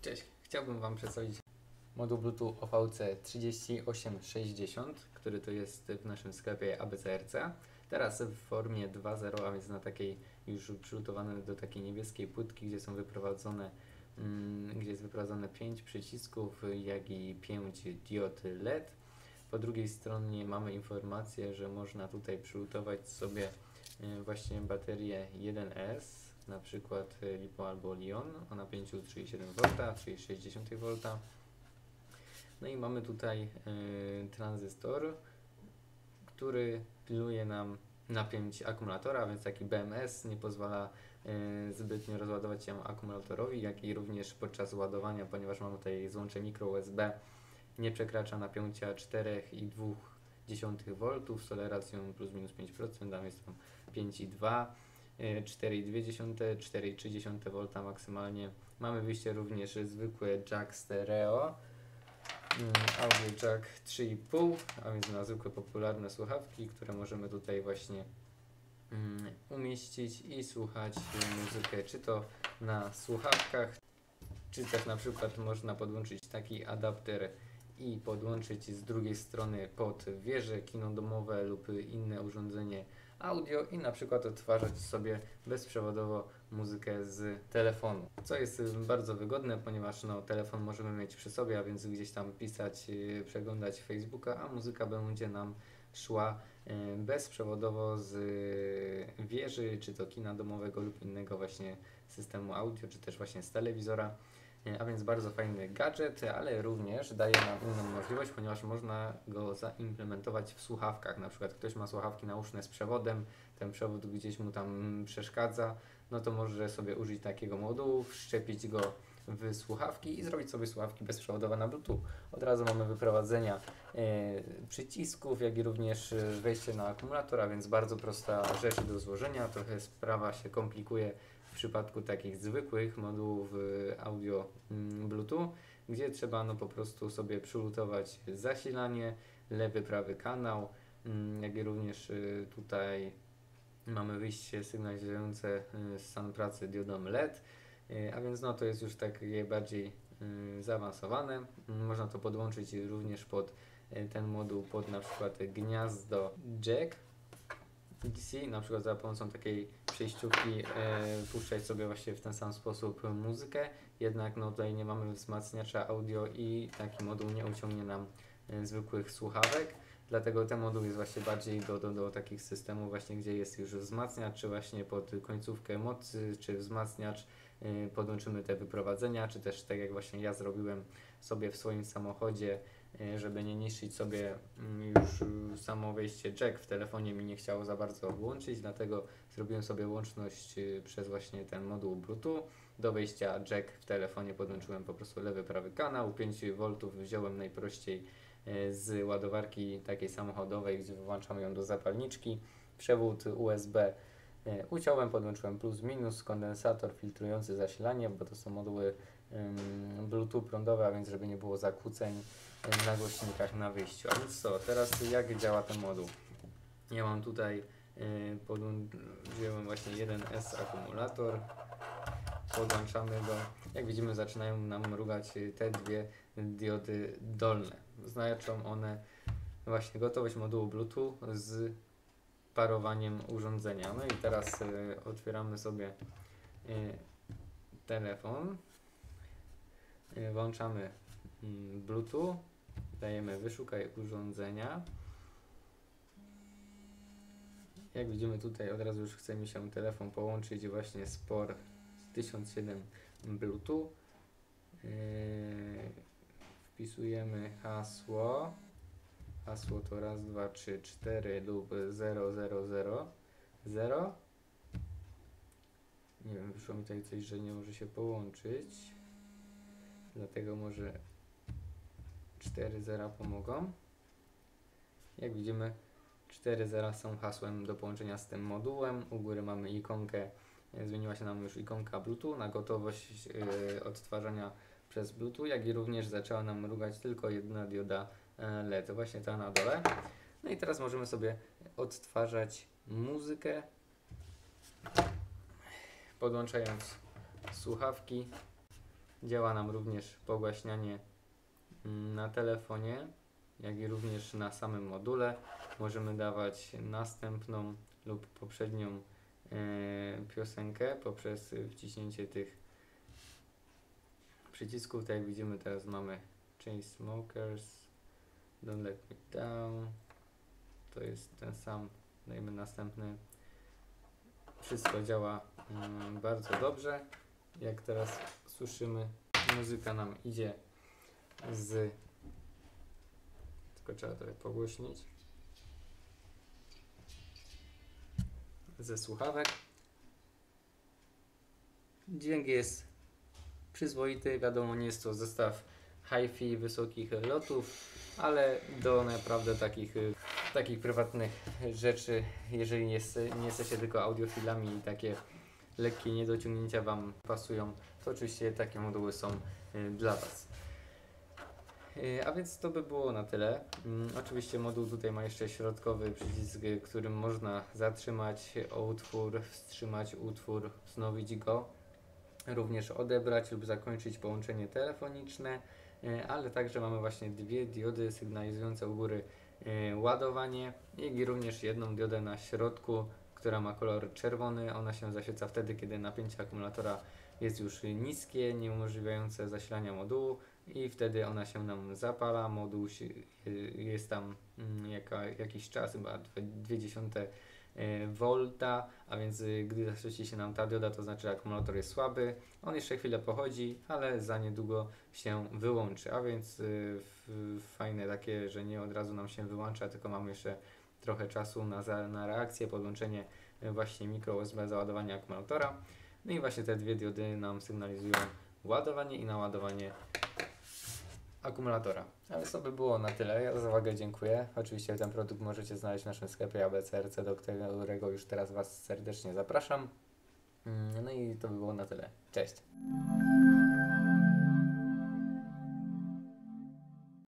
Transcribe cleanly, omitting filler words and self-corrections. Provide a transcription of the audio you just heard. Cześć, chciałbym Wam przedstawić moduł Bluetooth OVC3860, który to jest w naszym sklepie ABCRC. Teraz w formie 2.0, a więc na takiej już przygotowanej do takiej niebieskiej płytki, gdzie są wyprowadzone, gdzie jest wyprowadzone 5 przycisków, jak i 5 diod LED. Po drugiej stronie mamy informację, że można tutaj przygotować sobie właśnie baterię 1S, na przykład LiPo albo lion o napięciu 3,7V, czyli 60V. No i mamy tutaj tranzystor, który piluje nam napięć akumulatora, więc taki BMS nie pozwala zbytnio rozładować się akumulatorowi, jak i również podczas ładowania, ponieważ mamy tutaj złącze mikro USB, nie przekracza napięcia 4,2V, soleracja plus minus 5%, tam jest tam 5,2, 4,2, 4,3V maksymalnie. Mamy wyjście również zwykły jack stereo, audio jack 3,5, a więc na zwykłe popularne słuchawki, które możemy tutaj właśnie umieścić i słuchać muzykę, czy to na słuchawkach, czy też na przykład można podłączyć taki adapter i podłączyć z drugiej strony pod wieże, kino domowe lub inne urządzenie audio i na przykład odtwarzać sobie bezprzewodowo muzykę z telefonu. Co jest bardzo wygodne, ponieważ no, telefon możemy mieć przy sobie, a więc gdzieś tam pisać, przeglądać Facebooka, a muzyka będzie nam szła bezprzewodowo z wieży, czy to kina domowego lub innego właśnie systemu audio, czy też właśnie z telewizora. A więc bardzo fajny gadżet, ale również daje nam inną możliwość, ponieważ można go zaimplementować w słuchawkach. Na przykład ktoś ma słuchawki nauszne z przewodem, ten przewód gdzieś mu tam przeszkadza, no to może sobie użyć takiego modułu, wszczepić go w słuchawki i zrobić sobie słuchawki bezprzewodowe na Bluetooth. Od razu mamy wyprowadzenia przycisków, jak i również wejście na akumulator, a więc bardzo prosta rzecz do złożenia. Trochę sprawa się komplikuje w przypadku takich zwykłych modułów audio Bluetooth, gdzie trzeba po prostu sobie przylutować zasilanie, lewy, prawy kanał, jak i również tutaj mamy wyjście sygnalizujące stan pracy diodą LED, a więc no to jest już takie bardziej zaawansowane. Można to podłączyć również pod ten moduł, pod na przykład gniazdo jack DC, na przykład za pomocą takiej przejściówki puszczać sobie właśnie w ten sam sposób muzykę, jednak no tutaj nie mamy wzmacniacza audio i taki moduł nie uciągnie nam zwykłych słuchawek, dlatego ten moduł jest właśnie bardziej do takich systemów właśnie, gdzie jest już wzmacniacz, czy właśnie pod końcówkę mocy, czy wzmacniacz, podłączymy te wyprowadzenia, czy też tak jak właśnie ja zrobiłem sobie w swoim samochodzie, żeby nie niszczyć sobie już samo wejście jack w telefonie mi nie chciało za bardzo włączyć, dlatego zrobiłem sobie łączność przez właśnie ten moduł Bluetooth. Do wejścia jack w telefonie podłączyłem po prostu lewy, prawy kanał, 5V wziąłem najprościej z ładowarki takiej samochodowej, gdzie włączam ją do zapalniczki, przewód USB uciąłem, podłączyłem plus, minus, kondensator filtrujący zasilanie, bo to są moduły Bluetooth prądowe, a więc żeby nie było zakłóceń na głośnikach na wyjściu. A więc co, teraz jak działa ten moduł? Ja mam tutaj, podłączyłem właśnie 1S akumulator, podłączamy go. Jak widzimy, zaczynają nam mrugać te dwie diody dolne. Znaczą one właśnie gotowość modułu Bluetooth z parowaniem urządzenia. No i teraz otwieramy sobie telefon, włączamy Bluetooth, dajemy wyszukaj urządzenia. Jak widzimy tutaj od razu już chce mi się telefon połączyć właśnie z port 1007 Bluetooth. Wpisujemy hasło. Hasło to 1, 2, 3, 4 lub 0000. Nie wiem, wyszło mi tutaj coś, że nie może się połączyć. Dlatego może 4 zera pomogą. Jak widzimy, 4 zera są hasłem do połączenia z tym modułem. U góry mamy ikonkę, zmieniła się nam już ikonka Bluetooth na gotowość odtwarzania przez Bluetooth, jak i również zaczęła nam mrugać tylko jedna dioda LED, właśnie ta na dole. No i teraz możemy sobie odtwarzać muzykę podłączając słuchawki działa nam również pogłaśnianie na telefonie, jak i również na samym module. Możemy dawać następną lub poprzednią piosenkę poprzez wciśnięcie tych przycisków. Tak jak widzimy, teraz mamy Chainsmokers, Don't Let Me Down, to jest ten sam, dajmy następny. Wszystko działa bardzo dobrze. Jak teraz słyszymy, muzyka nam idzie z... tylko trzeba to pogłośnić. Ze słuchawek. Dźwięk jest przyzwoity, wiadomo, nie jest to zestaw hi-fi wysokich lotów, ale do naprawdę takich prywatnych rzeczy, jeżeli nie jesteście tylko audiofilami i takie lekkie niedociągnięcia Wam pasują, to oczywiście takie moduły są dla Was. A więc to by było na tyle. Oczywiście moduł tutaj ma jeszcze środkowy przycisk, którym można zatrzymać utwór, wstrzymać utwór, wznowić go, również odebrać lub zakończyć połączenie telefoniczne, ale także mamy właśnie dwie diody sygnalizujące u góry ładowanie i również jedną diodę na środku, która ma kolor czerwony. Ona się zaświeca wtedy, kiedy napięcie akumulatora jest już niskie, nieumożliwiające zasilania modułu, i wtedy ona się nam zapala. Moduł jest tam jakiś czas, chyba 0,2 V, a więc gdy zaświeci się nam ta dioda, to znaczy, że akumulator jest słaby. On jeszcze chwilę pochodzi, ale za niedługo się wyłączy, a więc fajne takie, że nie od razu nam się wyłącza, tylko mamy jeszcze trochę czasu na reakcję, podłączenie właśnie mikro USB, załadowanie akumulatora. No i właśnie te dwie diody nam sygnalizują ładowanie i naładowanie akumulatora. Ale to by było na tyle. Ja za uwagę dziękuję. Oczywiście ten produkt możecie znaleźć w naszym sklepie ABCRC, do którego już teraz Was serdecznie zapraszam. No i to by było na tyle. Cześć!